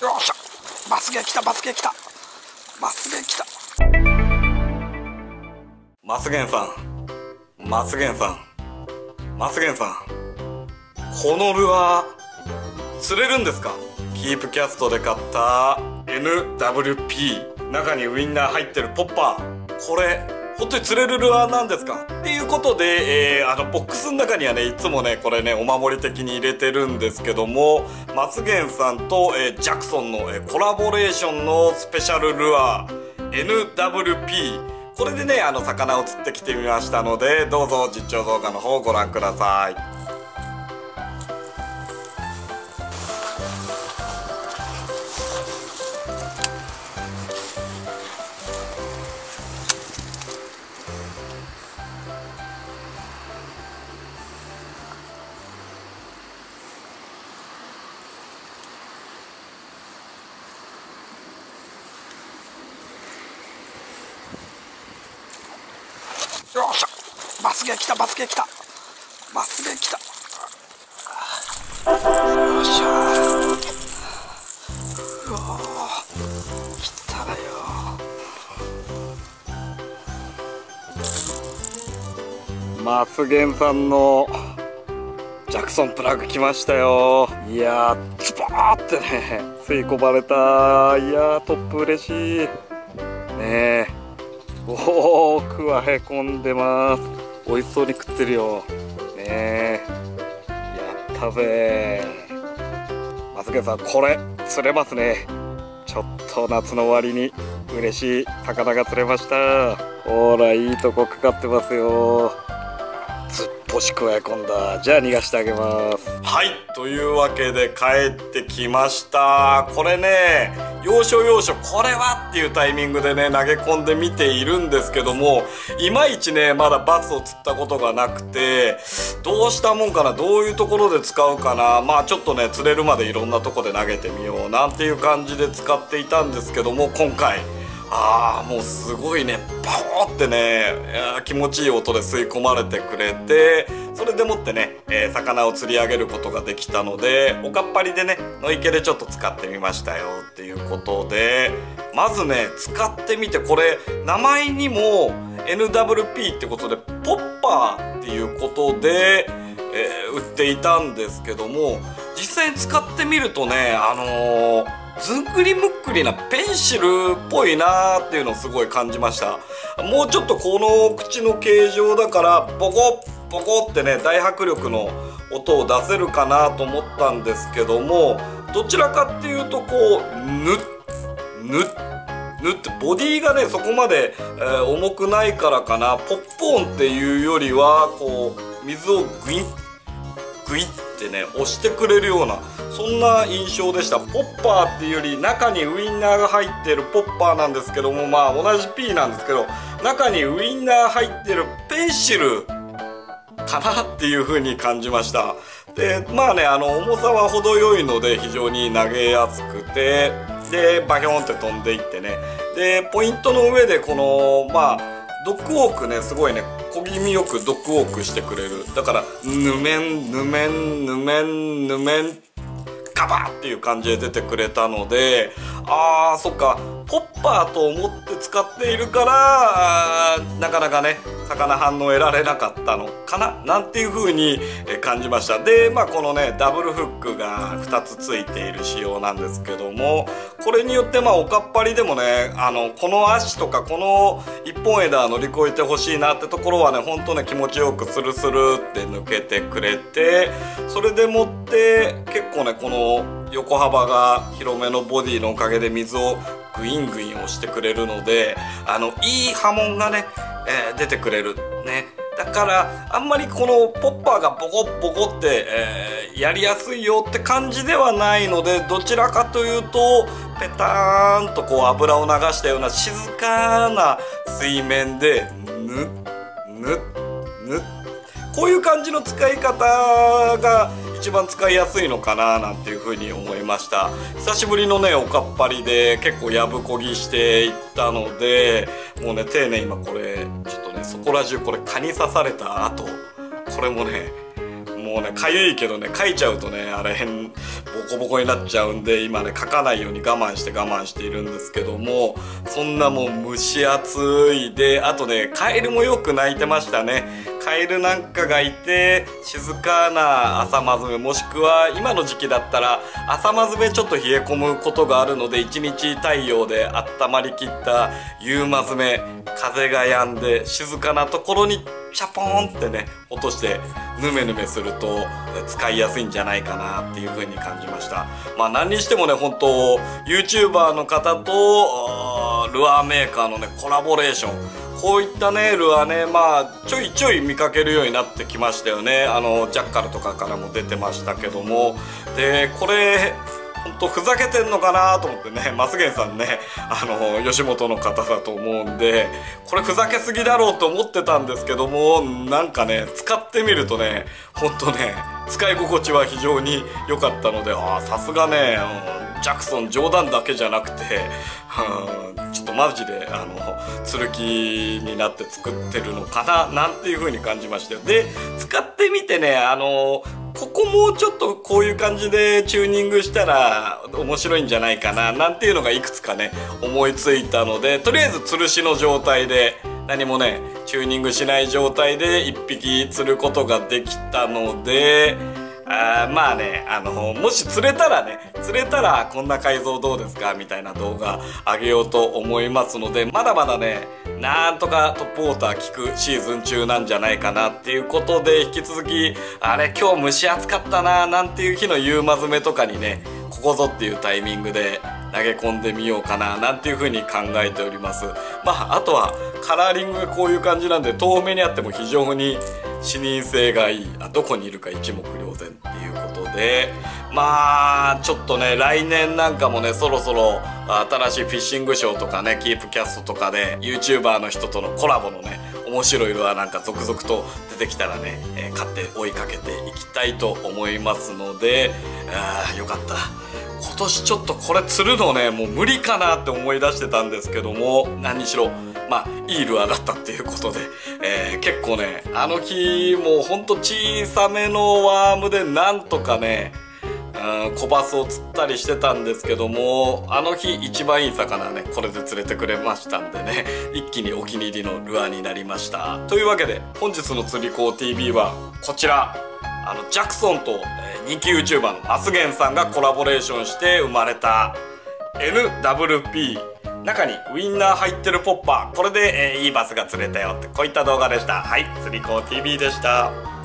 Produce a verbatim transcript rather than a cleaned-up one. よっしゃ、バスゲー来た、バスゲー来た、バスゲー来た。マスゲンさん、マスゲンさん、マスゲンさん、このルアー釣れるんですか？キープキャストで買った エヌダブリューピー、 中にウインナー入ってるポッパー、これ本当に釣れるルアーなんですか？っていうことで、えー、あのボックスの中にはね、いつもねこれねお守り的に入れてるんですけども、マスゲンさんと、えー、ジャクソンの、えー、コラボレーションのスペシャルルアー エヌダブリューピー、 これでねあの魚を釣ってきてみましたので、どうぞ実況動画の方をご覧ください。よっしゃ、バスゲー来た、バスゲー来た、バスゲー来た。よっしゃー、うわー、来ただよー。マスゲンさんのジャクソンプラグ来ましたよ。いやー、ズバーってね吸い込まれたー。いやー、トップ嬉しいねー。おー、くわへこんでます。美味しそうに食ってるよねえ。やったぜー、マスゲンさん、これ釣れますね。ちょっと夏の終わりに嬉しい魚が釣れました。ほら、いいとこかかってますよ。ずっぽしくわえ込んだ。じゃあ逃がしてあげます。はい、というわけで帰ってきました。これね、要所要所これはっていうタイミングでね投げ込んでみているんですけども、いまいちねまだバスを釣ったことがなくて、どうしたもんかな、どういうところで使うかな、まあちょっとね釣れるまでいろんなとこで投げてみようなんていう感じで使っていたんですけども、今回あーもうすごいねパオーってね気持ちいい音で吸い込まれてくれて、それでもってね、えー、魚を釣り上げることができたので、おかっぱりでねの池でちょっと使ってみましたよっていうことで、まずね使ってみて、これ名前にも エヌダブリューピー ってことでポッパーっていうことで、えー、売っていたんですけども、実際に使ってみるとねあのーずんぐりむっくりなペンシルっぽいなーっていうのをすごい感じました。もうちょっとこの口の形状だからボコッボコッってね大迫力の音を出せるかなと思ったんですけども、どちらかっていうとこうぬっぬっぬってボディがねそこまで、えー、重くないからかな、ポッポンっていうよりはこう水をグイッグイッってね押してくれるようなそんな印象でした。ポッパーっていうより中にウインナーが入ってるポッパーなんですけども、まあ同じ P なんですけど、中にウインナー入ってるペンシルかなっていう風に感じました。でまあねあの重さは程よいので非常に投げやすくて、でバヒョンって飛んでいってね、でポイントの上でこのまあドッグウォークねすごいね小気味よくドッグウォークしてくれる。だからぬめんぬめんぬめんぬめんガバッっていう感じで出てくれたので、あーそっかポッパーと思って使っているからなかなかね魚反応得られなかったのかななんていう風に感じました。でまあこのねダブルフックがふたつついている仕様なんですけども、これによってまあおかっぱりでもねあのこの足とかこの一本枝乗り越えてほしいなってところはねほんとね気持ちよくスルスルって抜けてくれて、それでもって結構ねこの横幅が広めのボディのおかげで水をグイングイン押してくれるので、あのいい波紋がね、えー、出てくれるね。だからあんまりこのポッパーがボコッボコって、えー、やりやすいよって感じではないので、どちらかというとペターンとこう油を流したような静かな水面でぬっぬっぬっこういう感じの使い方が一番使いやすいのかななんていう風に思いました。久しぶりのねおかっぱりで結構やぶこぎしていったので、もうね丁寧に今これちょっとねそこら中これ蚊に刺された後これもねもうねかゆいけどね、書いちゃうとねあれ変ボコボコになっちゃうんで、今ね書かないように我慢して我慢しているんですけども、そんなもう蒸し暑いで、あとねカエルもよく鳴いてましたね。カエルなんかがいて、静かな朝まずめ、もしくは今の時期だったら朝まずめちょっと冷え込むことがあるので、一日太陽で温まりきった夕まずめ、風が止んで静かなところにシャポーンってね落としてヌメヌメすると使いやすいんじゃないかなっていう風に感じました。まあ何にしてもね本当 ユーチューバー の方とルアーメーカーのねコラボレーション、こういったねルアーね、まあちょいちょい見かけるようになってきましたよね。あのジャッカルとかからも出てましたけども、でこれほんとふざけてんのかなと思ってね、マスゲンさんねあの吉本の方だと思うんで、これふざけすぎだろうと思ってたんですけども、なんかね使ってみるとねほんとね使い心地は非常に良かったので、ああさすがね、うん、ジャクソン冗談だけじゃなくて、うん、ちょっとマジであの剣になって作ってるのかななんていう風に感じましたよ。で使ってみてね、あのここもちょっとこういう感じでチューニングしたら面白いんじゃないかななんていうのがいくつかね思いついたので、とりあえず吊るしの状態で何もねチューニングしない状態でいっぴき釣ることができたので、あまあね、あのもし釣れたらね釣れたらこんな改造どうですかみたいな動画あげようと思いますので、まだまだねなんとかトップウォーター聞くシーズン中なんじゃないかなっていうことで、引き続きあれ今日蒸し暑かったななんていう日の夕まずめとかにね、ここぞっていうタイミングで投げ込んでみようかななんていう風に考えております。まああとはカラーリングがこういう感じなんで、遠目にあっても非常に視認性がいい、あどこにいるか一目瞭然っていうことで、まあちょっとね来年なんかもねそろそろ新しいフィッシングショーとかねキープキャストとかで ユーチューバー の人とのコラボのね面白いルアーなんか続々と出てきたらね、えー、買って追いかけていきたいと思いますので、あよかった、今年ちょっとこれ釣るのねもう無理かなって思い出してたんですけども、何にしろまあいいルアーだったっていうことで、えー、結構ねあの日もうほんと小さめのワームでなんとかねうん小バスを釣ったりしてたんですけども、あの日一番いい魚ねこれで釣れてくれましたんでね、一気にお気に入りのルアーになりました。というわけで本日の釣り子 ティービー はこちら、あのジャクソンと人気 ユーチューバー のマスゲンさんがコラボレーションして生まれた エヌダブリューピー、中にウインナー入ってるポッパー、これで、えー、いいバスが釣れたよって、こういった動画でした。はい、釣り子 ティービー でした。